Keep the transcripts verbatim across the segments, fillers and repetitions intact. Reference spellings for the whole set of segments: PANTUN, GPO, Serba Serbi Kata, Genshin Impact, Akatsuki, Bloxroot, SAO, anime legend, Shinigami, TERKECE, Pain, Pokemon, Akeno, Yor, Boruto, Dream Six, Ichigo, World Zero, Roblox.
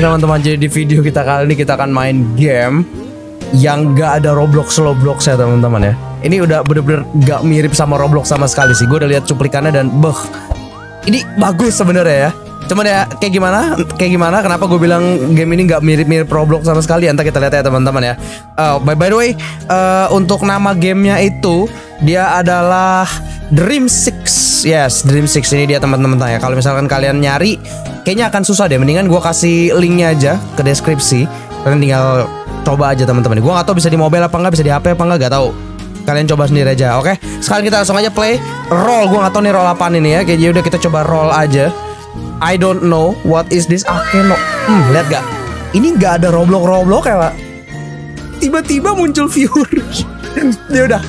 teman-teman, jadi di video kita kali ini kita akan main game yang gak ada Roblox Roblox ya teman-teman ya. Ini udah bener-bener gak mirip sama Roblox sama sekali sih. Gue udah lihat cuplikannya dan beh, ini bagus sebenarnya ya. Cuman ya kayak gimana, kayak gimana kenapa gue bilang game ini gak mirip-mirip Roblox sama sekali. Nanti kita lihat ya teman-teman ya. uh, by, by the way, uh, untuk nama gamenya itu dia adalah Dream Six. Yes, Dream Six ini dia teman-teman tanya. Kalau misalkan kalian nyari, kayaknya akan susah deh. Mendingan gue kasih linknya aja ke deskripsi. Kalian tinggal coba aja teman-teman. Gue gak tau bisa di mobile apa nggak, bisa di H P apa nggak, gak tau. Kalian coba sendiri aja, oke? Okay? Sekarang kita langsung aja play. Roll, gue gak tau nih roll apaan ini ya. Kayaknya udah kita coba roll aja. I don't know what is this. Akeno. Hmm, lihat gak? Ini gak ada Roblox-Roblox ya Pak. Tiba-tiba muncul Fury. Ya udah,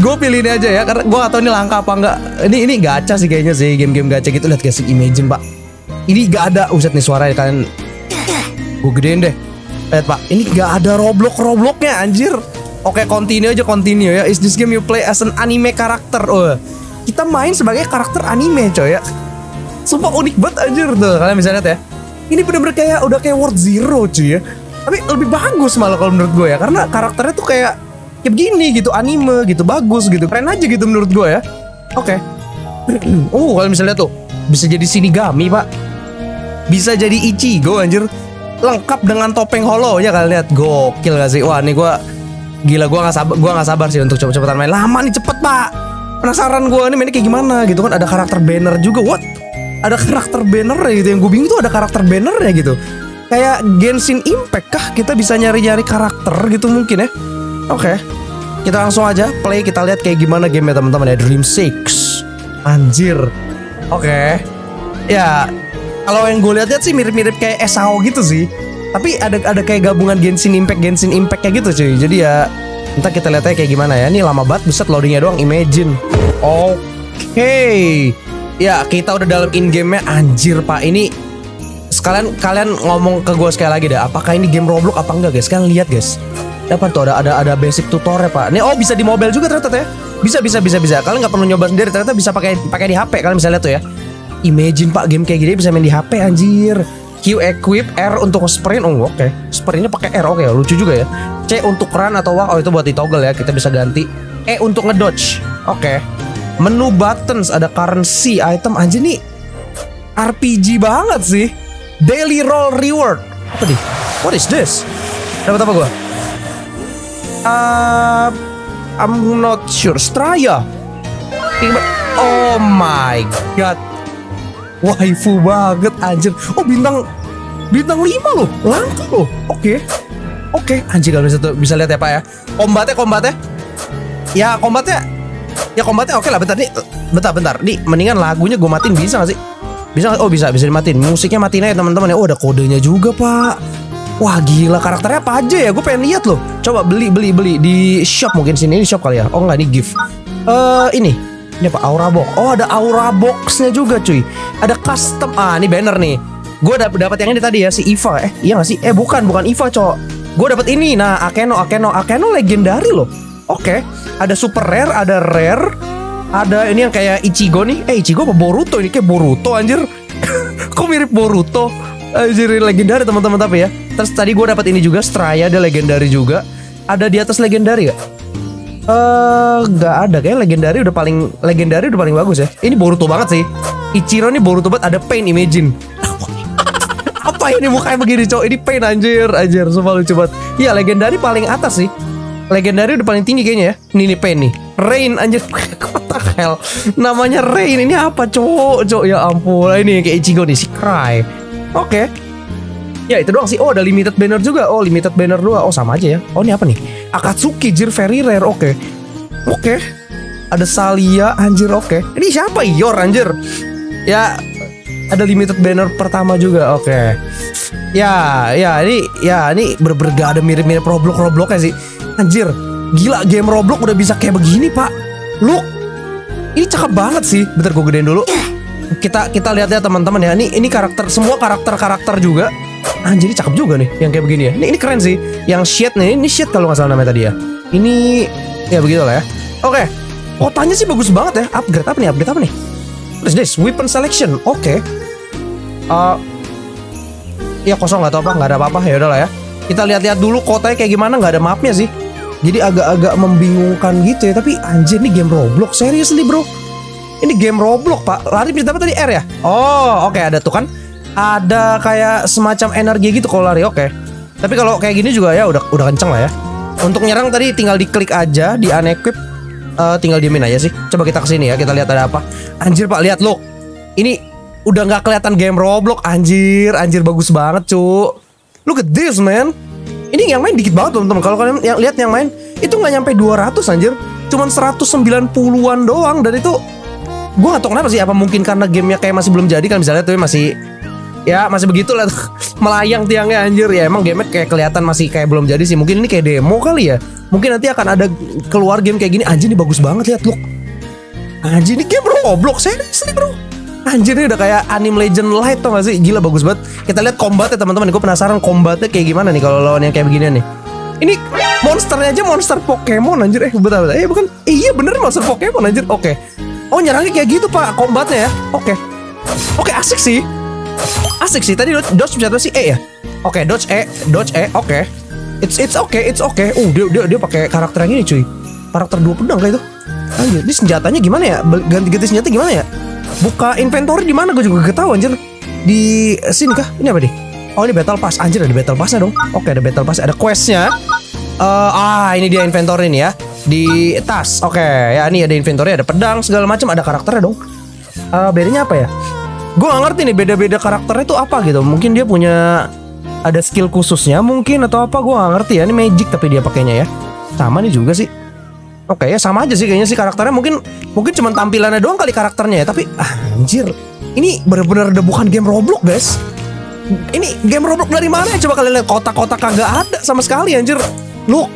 gue pilih ini aja ya, karena gue gak tau ini langka apa enggak. Ini ini gacha sih kayaknya sih, game-game gacha gitu. Lihat guys, imagine Pak. Ini gak ada, uset nih suaranya kalian. Gue gedein deh. Lihat Pak, ini gak ada Roblox-Robloxnya anjir. Oke, continue aja, continue ya. Is this game you play as an anime karakter? Oh, kita main sebagai karakter anime coy ya. Sumpah unik banget anjir tuh, kalian bisa lihat ya. Ini bener-bener kayak udah kayak World Zero cuy ya. Tapi lebih bagus malah kalau menurut gue ya, karena karakternya tuh kayak kayak gini gitu, anime gitu, bagus gitu, keren aja gitu menurut gue ya. Oke. Okay. Oh, kalian bisa lihat tuh, bisa jadi Shinigami Pak, bisa jadi Ichigo anjir, lengkap dengan topeng holo ya. Kalian lihat, gokil gak sih? Wah, ini gue gila, gue nggak sabar, gue nggak sabar sih untuk cepet-cepetan main. Lama nih, cepet Pak. Penasaran gue ini mainnya kayak gimana gitu kan? Ada karakter banner juga, what? Ada karakter banner gitu, yang gue bingung tuh ada karakter bannernya gitu. Kayak Genshin Impact kah? Kita bisa nyari-nyari karakter gitu mungkin ya. Oke, okay. Kita langsung aja play, kita lihat kayak gimana gamenya teman-teman ya. Dream Six, anjir. Oke, okay. Ya kalau yang gue lihat-lihat sih mirip-mirip kayak S A O gitu sih. Tapi ada ada kayak gabungan Genshin Impact, Genshin Impact kayak gitu cuy. Jadi ya ntar kita lihat aja kayak gimana ya. Ini lama banget, buset loadingnya doang. Imagine. Oke, okay. Ya kita udah dalam in game-nya anjir Pak. Ini sekalian kalian ngomong ke gue sekali lagi deh. Apakah ini game Roblox apa enggak guys? Kalian lihat guys. Dapat tuh ada ada ada basic tutornya Pak. Nih oh bisa di mobile juga ternyata ya. Bisa bisa bisa bisa. Kalian nggak perlu nyoba sendiri, ternyata bisa pakai pakai di H P. Kalian bisa lihat tuh ya. Imagine Pak, game kayak gini bisa main di H P anjir. Q equip, R untuk sprint. Oh oke. Okay. Sprintnya pakai R, oke okay, lucu juga ya. C untuk run atau walk. Oh itu buat di toggle ya. Kita bisa ganti. E untuk ngedodge. Oke. Okay. Menu buttons, ada currency, item anjir nih. R P G banget sih. Daily roll reward. Apa nih? What is this? Dapat apa gua? Uh, I'm not sure. Straya. Oh my god. Waifu banget anjir. Oh bintang bintang lima loh. Langka loh. Oke. Okay. Oke, okay. Anjir kalau bisa, bisa lihat ya Pak ya. Kombatnya kombatnya. Ya kombatnya. Ya kombatnya oke okay lah. Bentar nih. Bentar bentar. Nih mendingan lagunya gue matiin, bisa gak sih? Bisa gak? Oh bisa bisa dimatiin. Musiknya matiin aja teman-teman ya. Oh ada kodenya juga Pak. Wah gila, karakternya apa aja ya? Gue pengen lihat loh. Coba beli beli beli di shop mungkin, sini di shop kali ya. Oh enggak, ini gift. Eh uh, ini. Ini apa? Aura box. Oh ada aura boxnya juga cuy. Ada custom. Ah ini banner nih. Gue dapat dapat yang ini tadi ya, si Eva. Eh iya nggak sih? Eh bukan bukan Eva cowok. Gue dapat ini. Nah Akeno Akeno Akeno legendary loh. Oke. Okay. Ada super rare, ada rare, ada ini yang kayak Ichigo nih. Eh Ichigo apa Boruto? Ini kayak Boruto anjir. Kok mirip Boruto? Anjir legendary teman-teman tapi ya. Terus tadi gue dapat ini juga, Straya ada legendary juga. Ada di atas legendary gak? Eh nggak ada, kayak legendary udah paling legendary udah paling bagus ya. Ini Boruto banget sih. Ichiro nih Boruto banget. Ada Pain, imagine. Apa ini mukanya begini cowok? Ini Pain anjir, anjir. Sumpah lucu banget. Iya legendary paling atas sih. Legendary udah paling tinggi kayaknya ya. Ini nih Pain nih. Rain anjir. What the hell? Namanya Rain, ini apa cowok? Cowok ya ampun. Ini kayak Ichigo nih, si Cry. Oke. Okay. Ya itu doang sih. Oh ada limited banner juga. Oh limited banner dua. Oh sama aja ya. Oh ini apa nih? Akatsuki Jir very rare. Oke okay. Oke okay. Ada Salia anjir. Oke okay. Ini siapa? Yor anjir. Ya ada limited banner pertama juga. Oke okay. Ya ya ini ya ini bener-bener gak ada mirip-mirip Roblox Roblox ya sih. Anjir gila, game Roblox udah bisa kayak begini Pak. Look, ini cakep banget sih. Bentar gue gedein dulu. Kita kita lihat ya teman-teman ya. Ini ini karakter, semua karakter-karakter juga. Anjir ini cakep juga nih yang kayak begini ya. Ini, ini keren sih. Yang shade nih, ini shade kalau nggak salah namanya tadi ya. Ini ya begitulah ya. Oke. Okay. Kotanya sih bagus banget ya. Upgrade apa nih? Upgrade apa nih? What is this? Weapon selection. Oke. Okay. Uh, ya kosong atau apa, nggak ada apa-apa, ya udahlah ya. Kita lihat-lihat dulu kotanya kayak gimana, nggak ada mapnya sih. Jadi agak-agak membingungkan gitu ya. Tapi anjir ini game Roblox, serius nih bro. Ini game Roblox pak. Lari bisa dapat tadi R ya. Oh oke okay, ada tuh kan. Ada kayak semacam energi gitu kalau lari, oke okay. Tapi kalau kayak gini juga ya udah udah kenceng lah ya. Untuk nyerang tadi tinggal diklik aja di unequip, uh, tinggal diemin aja sih. Coba kita kesini ya, kita lihat ada apa. Anjir pak lihat loh. Ini udah nggak kelihatan game Roblox. Anjir anjir bagus banget cu. Look at this man. Ini yang main dikit banget teman-teman. Kalau kalian yang lihat yang main itu nggak nyampe dua ratus anjir, cuman seratus sembilan puluhan doang. Dan itu gue nggak tahu kenapa sih, apa mungkin karena gamenya kayak masih belum jadi kan, misalnya tuh masih ya masih begitu lah melayang tiangnya anjir. Ya emang gamenya kayak kelihatan masih kayak belum jadi sih. Mungkin ini kayak demo kali ya. Mungkin nanti akan ada keluar game kayak gini. Anjir ini bagus banget lihat look. Anjir ini game Roblox serius nih bro. Anjir ini udah kayak anime legend light tau gak sih? Gila bagus banget. Kita lihat combatnya teman-teman. Gue penasaran combatnya kayak gimana nih kalau lawan yang kayak beginian nih. Ini monsternya aja monster Pokemon anjir. Eh betul-betul. Eh bukan. Eh, iya bener monster Pokemon anjir. Oke. Okay. Oh nyerangnya kayak gitu pak combatnya ya. Oke. Okay. Oke okay, asik sih. Asik sih. Tadi dodge jatuh sih E ya. Oke okay, dodge E. Dodge E. Oke. Okay. It's it's okay. It's okay. Oh dia dia, dia pakai karakter yang ini cuy. Karakter dua pedang kayak itu. Anjir ini senjatanya gimana ya? Ganti-ganti senjata gimana ya? Buka inventory di mana gue juga gak tahu anjir. Di sini kah? Ini apa nih? Oh ini battle pass. Anjir ada battle passnya dong. Oke ada battle pass, ada questnya. Uh, ah ini dia inventory nih ya. Di tas. Oke ya ini ada inventory, ada pedang segala macam, ada karakternya dong. Uh, bedanya apa ya? Gue gak ngerti nih beda-beda karakternya itu apa gitu. Mungkin dia punya ada skill khususnya mungkin atau apa, gue gak ngerti ya. Ini magic tapi dia pakainya ya. Sama nih juga sih. Oke okay, ya sama aja sih kayaknya sih karakternya, mungkin mungkin cuma tampilannya doang kali karakternya ya. Tapi ah, anjir ini bener-bener udah bukan game Roblox guys. Ini game Roblox dari mana ya? Coba kalian lihat kotak-kotak kagak ada sama sekali anjir. Look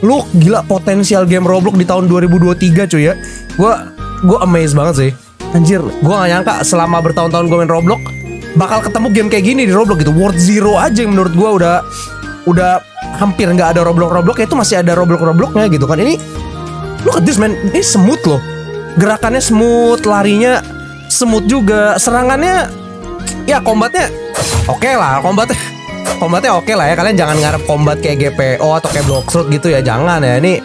look gila potensial game Roblox di tahun dua ribu dua puluh tiga cuy ya. Gua gua amazed banget sih. Anjir gua gak nyangka selama bertahun-tahun gue main Roblox bakal ketemu game kayak gini di Roblox gitu. World Zero aja yang menurut gua udah udah hampir nggak ada Roblox-Roblox, itu masih ada Roblox-Robloxnya gitu kan. Ini look at this man, ini smooth loh. Gerakannya smooth, larinya smooth juga. Serangannya, ya kombatnya oke okay lah. Kombatnya, kombatnya oke okay lah ya. Kalian jangan ngarep kombat kayak G P O atau kayak Bloxroot gitu ya. Jangan ya, ini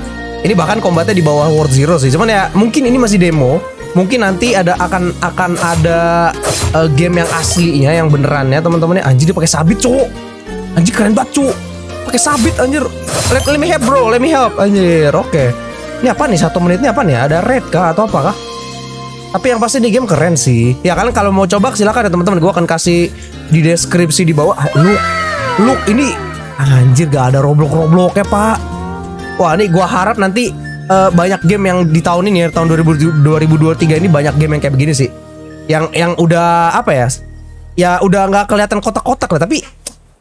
ini bahkan kombatnya di bawah World Zero sih. Cuman ya mungkin ini masih demo. Mungkin nanti ada akan akan ada uh, game yang aslinya, yang benerannya teman-temannya. Anjir dia pakai sabit cowok. Anjir keren banget cowok. Pakai sabit anjir. Let, let me help bro, let me help anjir. Oke okay. Ini apa nih satu menitnya apa nih, ada red kah atau apa kah? Tapi yang pasti di game keren sih ya. Kalian kalau mau coba silakan ya teman-teman, gue akan kasih di deskripsi di bawah. Look look ini anjir gak ada Roblox-Roblox ya pak. Wah ini gue harap nanti uh, banyak game yang di tahun ini ya, tahun dua ribu dua puluh tiga ini banyak game yang kayak begini sih, yang yang udah apa ya, ya udah nggak kelihatan kotak-kotak lah. Tapi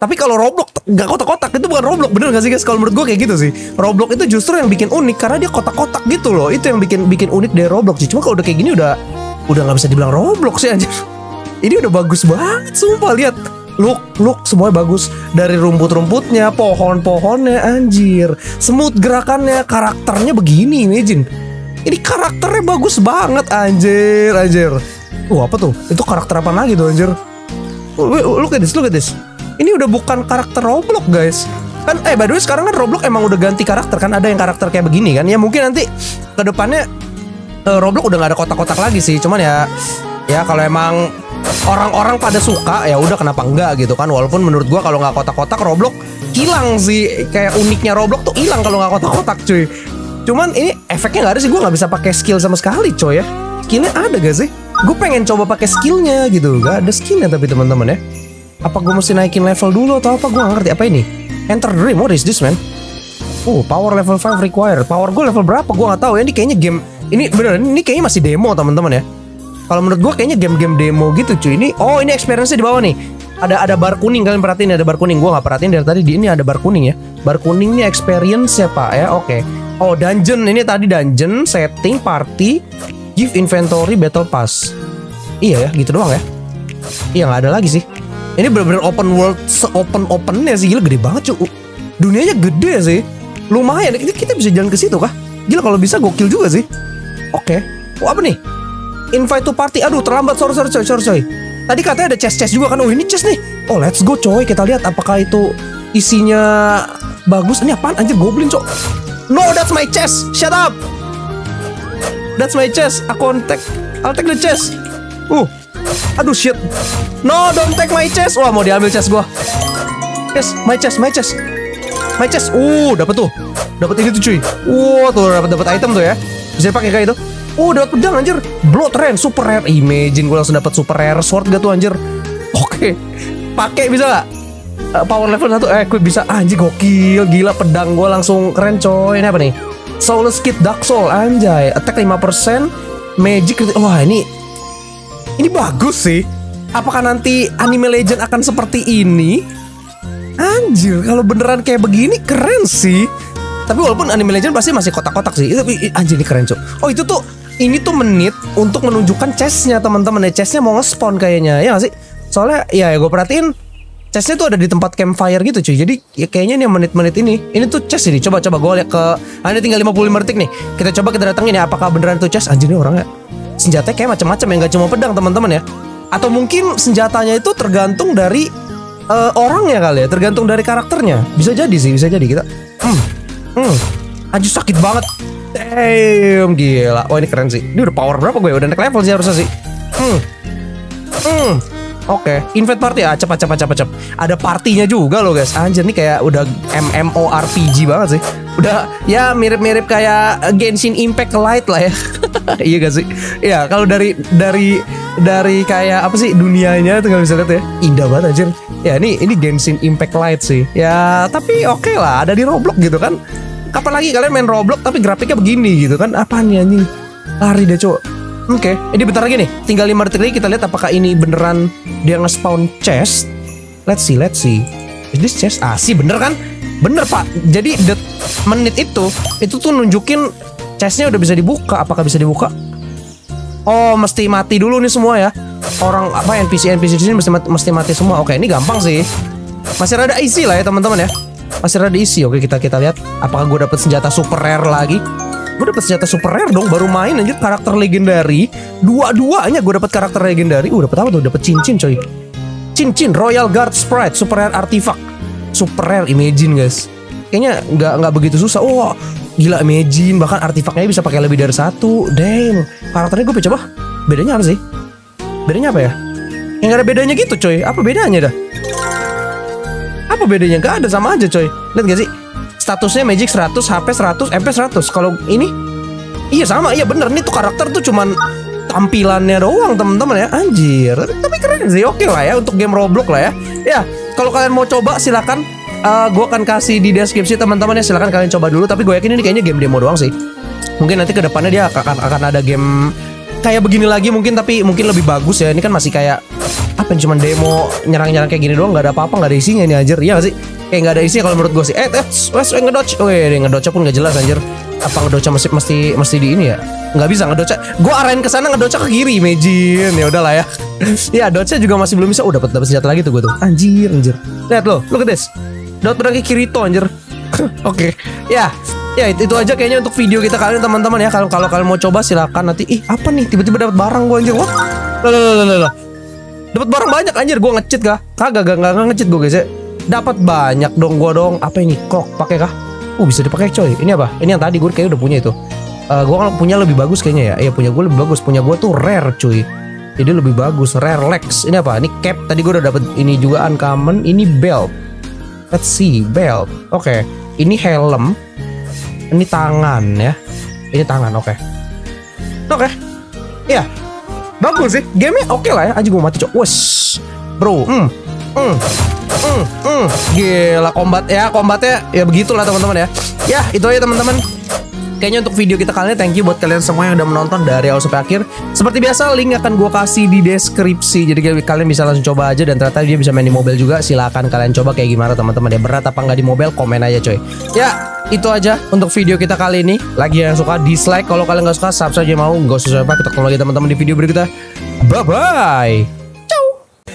Tapi kalau Roblox nggak kotak-kotak, itu bukan Roblox, bener nggak sih guys? Kalau menurut gue kayak gitu sih. Roblox itu justru yang bikin unik karena dia kotak-kotak gitu loh. Itu yang bikin bikin unik dari Roblox sih. Cuma kalau udah kayak gini udah udah nggak bisa dibilang Roblox sih anjir. Ini udah bagus banget sumpah, lihat. Look, look semuanya bagus, dari rumput-rumputnya, pohon-pohonnya anjir. Smooth gerakannya, karakternya begini imagine. Ini karakternya bagus banget anjir, anjir. Wah, apa tuh? Itu karakter apa lagi tuh anjir? Look at this, look at this. Ini udah bukan karakter Roblox guys. Kan eh by the way sekarang kan Roblox emang udah ganti karakter kan. Ada yang karakter kayak begini kan. Ya mungkin nanti ke depannya uh, Roblox udah gak ada kotak-kotak lagi sih. Cuman ya ya kalau emang orang-orang pada suka ya udah kenapa enggak gitu kan. Walaupun menurut gua kalau nggak kotak-kotak Roblox hilang sih. Kayak uniknya Roblox tuh hilang kalau nggak kotak-kotak cuy. Cuman ini efeknya nggak ada sih. Gua nggak bisa pakai skill sama sekali coy ya. Skillnya ada gak sih? Gue pengen coba pakai skillnya gitu. Gak ada skillnya tapi teman-teman ya. Apa gue mesti naikin level dulu atau apa? Gue gak ngerti apa ini. Enter Dream, what is this man? Oh, power level five required. Power gue level berapa? Gue gak tahu ya. Ini kayaknya game. Ini bener, ini kayaknya masih demo teman-teman ya. Kalau menurut gue kayaknya game-game demo gitu cuy. Ini, oh ini experience-nya di bawah nih. Ada ada bar kuning, kalian perhatiin ada bar kuning. Gue gak perhatiin dari tadi, di ini ada bar kuning ya. Bar kuning ini experience ya pak ya, oke okay. Oh dungeon, ini tadi dungeon, setting, party, give inventory, battle pass. Iya ya, gitu doang ya. Iya gak ada lagi sih. Ini bener-bener open world, se-open-opennya sih. Gila gede banget cuy. Dunianya gede sih. Lumayan, kita bisa jalan ke situ kah? Gila kalau bisa gokil juga sih. Oke okay. Oh apa nih? Invite to party. Aduh terlambat, sorry sorry coy, sorry coy. Tadi katanya ada chest-chest juga kan. Oh ini chest nih. Oh let's go coy. Kita lihat apakah itu isinya bagus. Ini apaan anjir, goblin coy. No that's my chest. Shut up. That's my chest. I contact. I'll take the chest. Uh. Aduh shit. No don't take my chest. Wah mau diambil chest gua. Yes my chest. My chest. My chest. Uh dapat tuh. Dapat ini tuh cuy. Uh tuh dapat dapat item tuh ya. Bisa pakai kayak itu. Oh dapat pedang anjir. Blood Rain super rare. Imagine gue langsung dapat super rare sword gak tuh anjir. Oke. Pakai bisa gak? Uh, power level satu. Eh gue bisa anjir gokil. Gila pedang gue langsung keren coy. Ini apa nih? Soulless Kid Dark Soul anjay. Attack lima persen. Magic. Wah ini ini bagus sih. Apakah nanti anime legend akan seperti ini? Anjir kalau beneran kayak begini keren sih. Tapi walaupun anime legend pasti masih kotak-kotak sih. Tapi anjir ini keren coy. Oh itu tuh ini tuh menit untuk menunjukkan chestnya teman-teman ya. Chestnya mau nge-spawn kayaknya ya gak sih? Soalnya ya, ya gue perhatiin chestnya tuh ada di tempat campfire gitu cuy. Jadi ya kayaknya nih menit-menit ini ini tuh chest ini. Coba-coba gue lihat ke ah, ini tinggal lima puluh lima detik nih. Kita coba kita datengin ya apakah beneran tuh chest. Anjir ini orangnya senjatanya kayak macam-macam ya, gak cuma pedang teman-teman ya. Atau mungkin senjatanya itu tergantung dari uh, orangnya kali ya. Tergantung dari karakternya. Bisa jadi sih, bisa jadi kita hmm. hmm. Anjir sakit banget. Damn, gila. Wah ini keren sih. Ini udah power berapa gue? Udah naik level sih harusnya sih. Hmm. Hmm. Oke, okay. Invite party. Acep, acep, acep, acep. Ada partinya juga loh guys. Anjir nih kayak udah MMORPG banget sih. Udah ya mirip-mirip kayak Genshin Impact Lite lah ya. Iya gak sih? Ya kalau dari dari dari kayak apa sih dunianya tuh gak bisa lihat ya. Indah banget anjir. Ya ini ini Genshin Impact Lite sih. Ya tapi oke okay lah. Ada di Roblox gitu kan. Kapan lagi kalian main Roblox tapi grafiknya begini gitu kan? Apaan ya anjing? Lari deh cowok. Oke, okay. Ini bentar lagi nih. Tinggal lima detik lagi kita lihat apakah ini beneran dia nge-spawn chest. Let's see, let's see. Is this chest? Ah sih bener kan? Bener pak. Jadi menit itu itu tuh nunjukin chestnya udah bisa dibuka. Apakah bisa dibuka? Oh mesti mati dulu nih semua ya. Orang apa N P C N P C di sini mesti mati, mesti mati semua. Oke okay, ini gampang sih. Masih rada isi lah ya teman-teman ya. Masih ada isi. Oke kita kita lihat apakah gue dapet senjata super rare lagi. Gue dapet senjata super rare dong. Baru main anjir karakter legendary. Dua-duanya gue dapet karakter legendary. Uh dapet apa tuh? Dapet cincin coy. Cincin Royal Guard Sprite super rare artifact. Super rare imagine guys. Kayaknya nggak nggak begitu susah. Oh gila imagine. Bahkan artifaknya bisa pakai lebih dari satu. Damn. Karakternya gue coba. Bedanya apa sih? Bedanya apa ya? Yang gak ada bedanya gitu coy. Apa bedanya dah? Apa bedanya? Gak ada, sama aja coy. Lihat gak sih? Statusnya magic seratus, H P seratus, M P seratus. Kalau ini iya sama, iya bener. Ini tuh karakter tuh cuman tampilannya doang temen-temen ya. Anjir. Tapi, tapi keren sih. Oke lah ya untuk game Roblox lah ya. Ya, kalau kalian mau coba silakan. Uh, gue akan kasih di deskripsi teman-teman ya. Silakan kalian coba dulu. Tapi gue yakin ini kayaknya game demo doang sih. Mungkin nanti kedepannya dia akan akan ada game kayak begini lagi mungkin, tapi mungkin lebih bagus ya. Ini kan masih kayak apa cuman demo nyerang-nyerang kayak gini doang, nggak ada apa-apa, nggak ada isinya ini anjir. Iya gak sih? Kayak nggak ada isinya kalau menurut gue sih. Eh, eh, wes ngedodge. Weh, ngedodge pun nggak jelas anjir. Apa ngedodge mesti mesti mesti di ini ya? Nggak bisa ngedodge. Gue arahin ke sana ngedodge ke kiri, imagine. Ya udahlah ya. Ya, dodge-nya juga masih belum bisa. Oh, dapat dapat senjata lagi tuh gue tuh. Anjir, anjir. Lihat lo, look at this. Dodge pedang ke kiri tuh anjir. Oke. Okay. Ya. Ya itu, itu aja kayaknya untuk video kita kalian teman-teman ya. Kalau kalau kalian mau coba silakan nanti. Ih, apa nih? Tiba-tiba dapat barang gua anjir. Wah. Lah dapat barang banyak anjir. Gua nge-cheat kah? Kagak, gak gak nge-cheat gua guys ya. Dapat banyak dong gua dong. Apa ini? Kok pakai kah? Oh, bisa dipakai coy. Ini apa? Ini yang tadi gua kayaknya udah punya itu. Uh, gua kan punya lebih bagus kayaknya ya. Iya, punya gua lebih bagus. Punya gua tuh rare cuy. Jadi lebih bagus rare legs. Ini apa? Ini cap. Tadi gua udah dapat ini juga uncommon. Ini belt. Let's see, belt. Oke. Okay. Ini helm. Ini tangan ya. Ini tangan, oke. Okay. Oke. Okay. Iya. Bagus sih. Game-nya oke okay lah ya. Anjir gue mati, cok. Wush. Bro. Mm. Mm. Mm. Mm. Gila kombat ya. Kombatnya ya begitulah teman-teman ya. Ya, itu aja teman-teman. Kayaknya untuk video kita kali ini thank you buat kalian semua yang udah menonton dari awal sampai akhir. Seperti biasa link akan gue kasih di deskripsi. Jadi kalian bisa langsung coba aja, dan ternyata dia bisa main di mobile juga. Silahkan kalian coba kayak gimana teman-teman ya. Berat apa nggak di mobile? Komen aja coy. Ya itu aja untuk video kita kali ini. Lagi yang suka dislike. Kalau kalian nggak suka subscribe aja mau. Nggak usah subscribe. Kita ketemu lagi teman-teman di video berikutnya. Bye bye. Ciao.